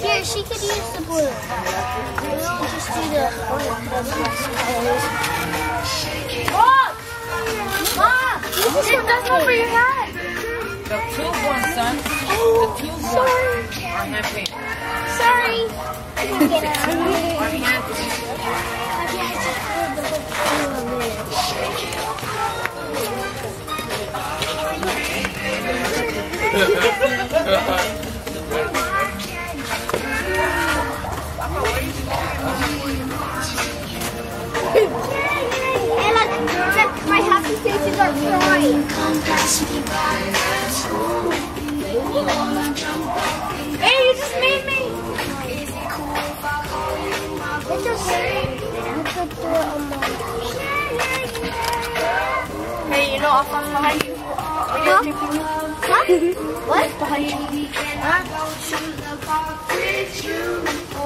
Here, she could use the blue. We'll just do the orange. Look! Mom! It does over your head. The tube one, son. The tube one. On that page. Sorry. I Hey, you just made me! It's okay. Hey, you know, I'll find behind you. Huh? What? Behind you.